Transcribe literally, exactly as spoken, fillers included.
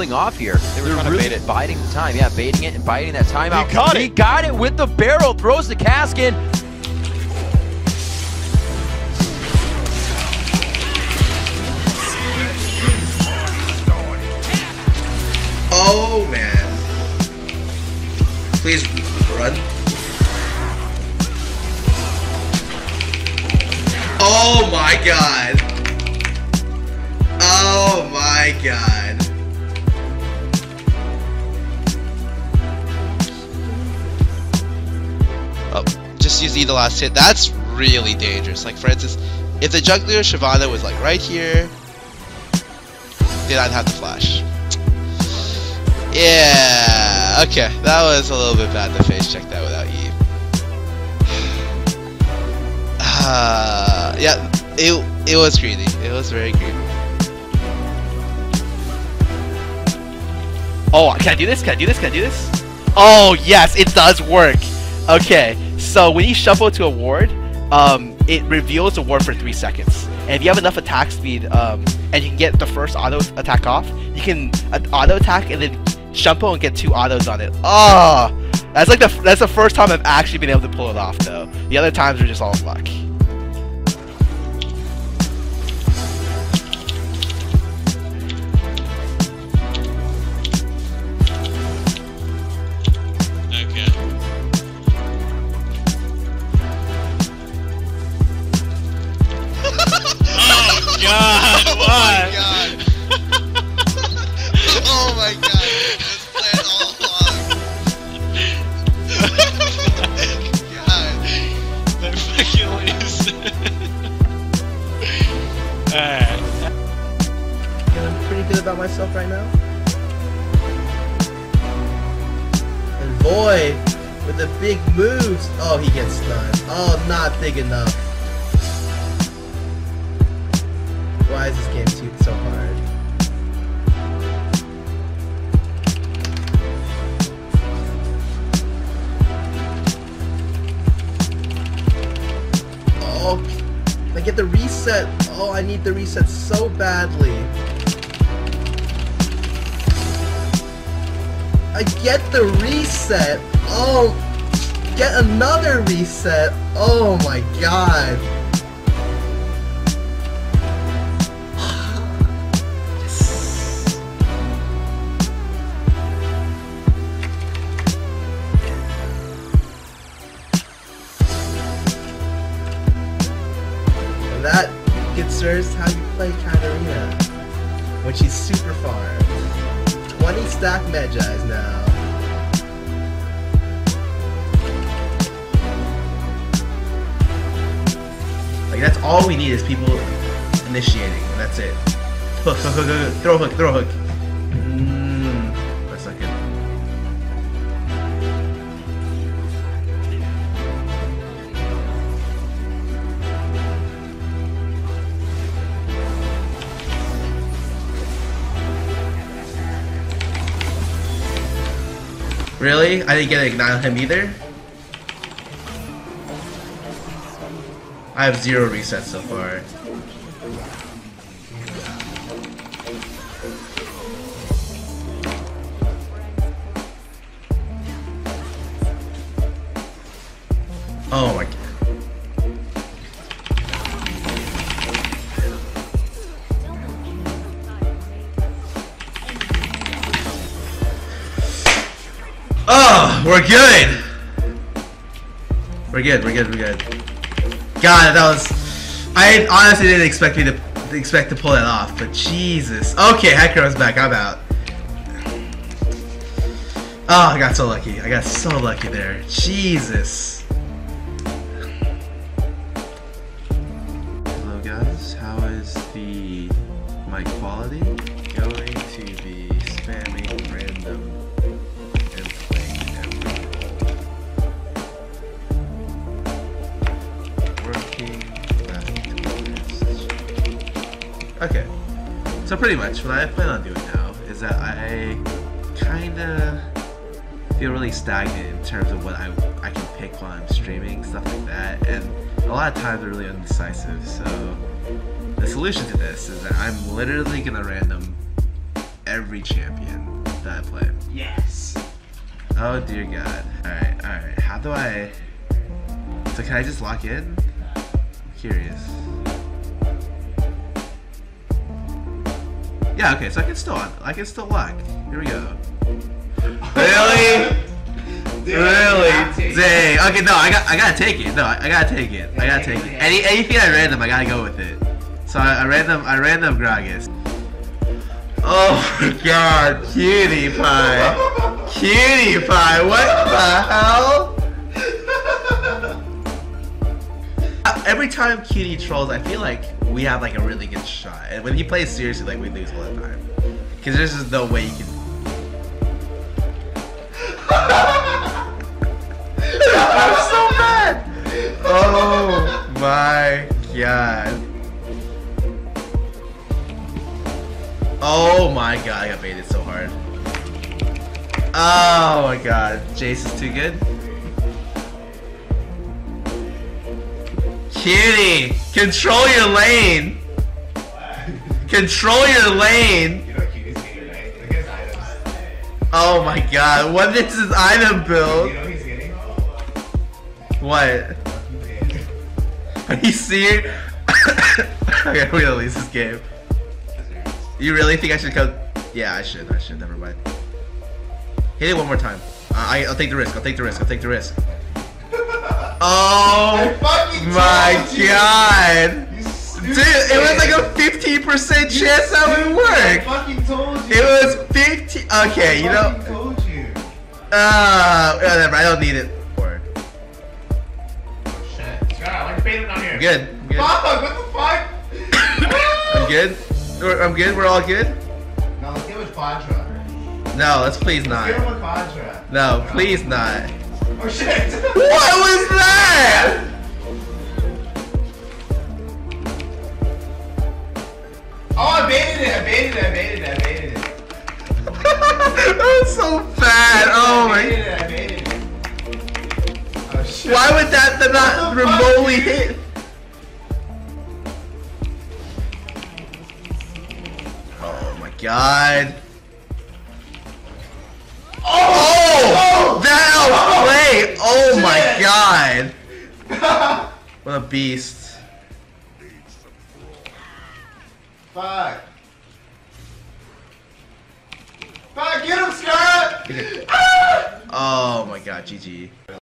holding off here. They were They're trying to really bait it. Biding the time. Yeah, baiting it and biding that time out. He got it. He got it with the barrel. Throws the cask in. Oh, man. Please run. Oh, my God. Oh, my God. Oh, just use E the last hit. That's really dangerous. Like, for instance, if the juggler Shyvana was, like, right here, then I'd have to flash. Yeah, okay, that was a little bit bad to face check that without E. Uh, yeah, it, it was greedy. It was very greedy. Oh, can I do this? Can I do this? Can I do this? Oh, yes, it does work. Okay, so when you shuffle to a ward, um, it reveals a ward for three seconds. And if you have enough attack speed, um, and you can get the first auto attack off, you can uh, auto attack and then Shumpo and get two autos on it. Oh, that's like the f that's the first time I've actually been able to pull it off though. The other times were just all luck. Okay. Oh God! Oh my God! Oh my God! About myself right now, and Void with the big moves. Oh, he gets stunned. Oh, not big enough. Why is this game too so hard? Oh, I get the reset. Oh, I need the reset so badly. I get the reset. Oh, get another reset. Oh my God. Yes. And that, good sirs, how you play Katarina when she's super far. twenty stack Medjai's now. Like, that's all we need is people initiating, and that's it. Hook, hook, hook, hook, throw hook, throw hook. Mmm, that's not good. Really? I didn't get to ignite on him either? I have zero resets so far. Oh my God. We're good. We're good. We're good. We're good. God, that was. I honestly didn't expect me to expect to pull that off, but Jesus. Okay, Hecarim's back. I'm out. Oh, I got so lucky. I got so lucky there. Jesus. Hello, guys. How is the mic quality? Going to be spamming random. Okay, so pretty much what I plan on doing now is that I kinda feel really stagnant in terms of what I, I can pick while I'm streaming, stuff like that, and a lot of times they're really indecisive, so the solution to this is that I'm literally gonna random every champion that I play. Yes. Oh dear God. All right, all right. How do I? So can I just lock in? I'm curious. Yeah. Okay. So I can still I can still lock. Here we go. Really? Dude, really? Dang. Okay, no, I got, I gotta take it. No, I, I gotta take it. I gotta take it. Any, anything I random, I gotta go with it. So I, I random, I random Gragas. Oh my God, cutie pie, cutie pie. What the hell? Every time Cutie trolls, I feel like we have like a really good shot. And when he plays seriously, like we lose all the time, because there's just no way you can. I'm so mad! Oh my God. Oh my God, I got baited so hard. Oh my God, Jace is too good. Cutie! Control your lane! Control your lane! Oh my God, what is this item build? What? Are you serious? Okay, we're gonna lose this game. You really think I should come? Yeah, I should. I should. Never mind. Hit it one more time. Uh, I, I'll take the risk. I'll take the risk. I'll take the risk. Oh my God! Dude, it was like a fifteen percent chance that would work. I fucking told you. It was fifteen. Okay, you know. I told you. Uh, whatever. I don't need it. I'm good. I'm good. Fuck, what the fuck? I'm good. We're, I'm good. We're all good. No, let's get with Fadra. No, let's please not. Let's get with Fadra. No, please not. Oh shit! What was that? Oh, I baited it. I baited it. I baited it. I baited it. That was so bad. Oh my. I baited it. I baited it. Why would that not remotely hit? Oh my God. Oh! That outplay! Oh my God. What a beast. Fuck. Fuck, get him, Scarra! Oh my God, G G.